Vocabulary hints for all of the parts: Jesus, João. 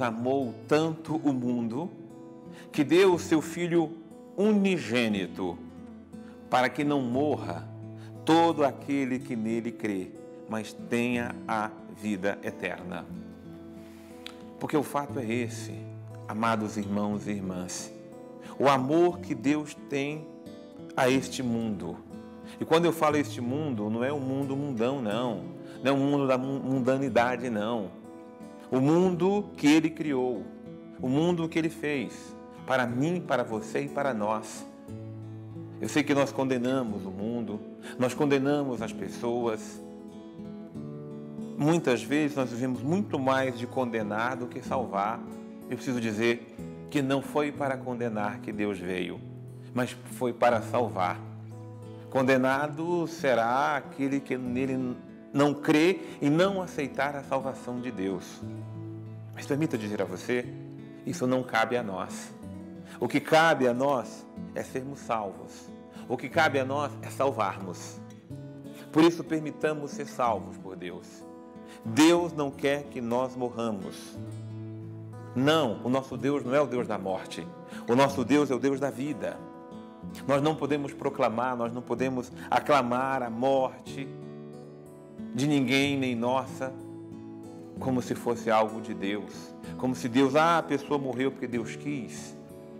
Deus amou tanto o mundo que deu o seu Filho unigênito, para que não morra todo aquele que nele crê, mas tenha a vida eterna. Porque o fato é esse, amados irmãos e irmãs, o amor que Deus tem a este mundo. E quando eu falo este mundo, não é um mundo mundão, não. Não é um mundo da mundanidade, não. O mundo que Ele criou, o mundo que Ele fez, para mim, para você e para nós. Eu sei que nós condenamos o mundo, nós condenamos as pessoas. Muitas vezes nós vivemos muito mais de condenar do que salvar. Eu preciso dizer que não foi para condenar que Deus veio, mas foi para salvar. Condenado será aquele que nele não crê e não aceitar a salvação de Deus. Mas permita dizer a você, isso não cabe a nós. O que cabe a nós é sermos salvos. O que cabe a nós é salvarmos. Por isso, permitamos ser salvos por Deus. Deus não quer que nós morramos. Não, o nosso Deus não é o Deus da morte. O nosso Deus é o Deus da vida. Nós não podemos proclamar, nós não podemos aclamar a morte de ninguém, nem nossa, como se fosse algo de Deus. Como se Deus, a pessoa morreu porque Deus quis.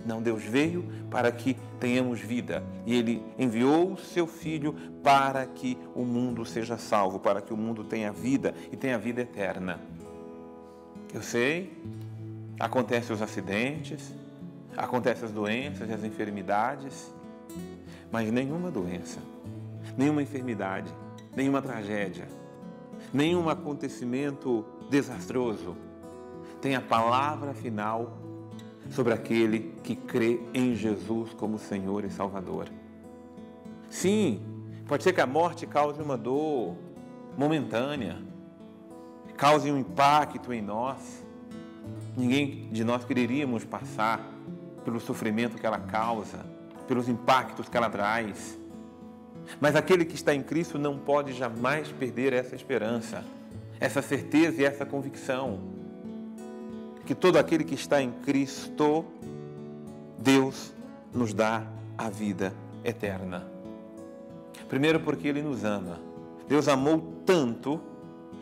Não, Deus veio para que tenhamos vida. E Ele enviou o seu Filho para que o mundo seja salvo, para que o mundo tenha vida e tenha vida eterna. Eu sei, acontecem os acidentes, acontecem as doenças e as enfermidades, mas nenhuma doença, nenhuma enfermidade, nenhuma tragédia, nenhum acontecimento desastroso tem a palavra final sobre aquele que crê em Jesus como Senhor e Salvador. Sim, pode ser que a morte cause uma dor momentânea, cause um impacto em nós. Ninguém de nós quereríamos passar pelo sofrimento que ela causa, pelos impactos que ela traz. Mas aquele que está em Cristo não pode jamais perder essa esperança, essa certeza e essa convicção. Que todo aquele que está em Cristo, Deus nos dá a vida eterna. Primeiro porque Ele nos ama. Deus amou tanto,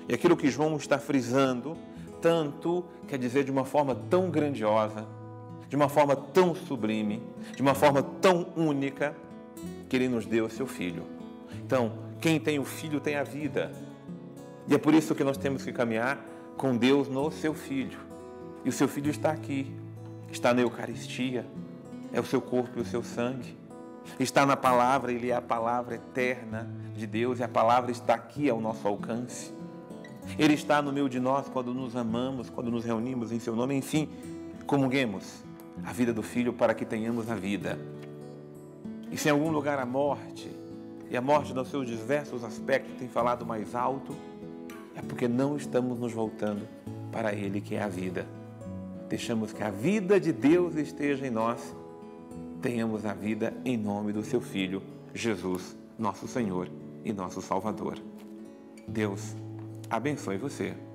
e aquilo que João está frisando, tanto quer dizer de uma forma tão grandiosa, de uma forma tão sublime, de uma forma tão única, que Ele nos deu o seu Filho. Então, quem tem o Filho tem a vida. E é por isso que nós temos que caminhar com Deus no seu Filho. E o seu Filho está aqui, está na Eucaristia, é o seu corpo e o seu sangue, está na palavra, Ele é a palavra eterna de Deus, e a palavra está aqui ao nosso alcance. Ele está no meio de nós quando nos amamos, quando nos reunimos em seu nome, enfim, comunguemos a vida do Filho para que tenhamos a vida. E se em algum lugar a morte, e a morte nos seus diversos aspectos tem falado mais alto, é porque não estamos nos voltando para Ele que é a vida. Deixamos que a vida de Deus esteja em nós, tenhamos a vida em nome do seu Filho, Jesus, nosso Senhor e nosso Salvador. Deus abençoe você.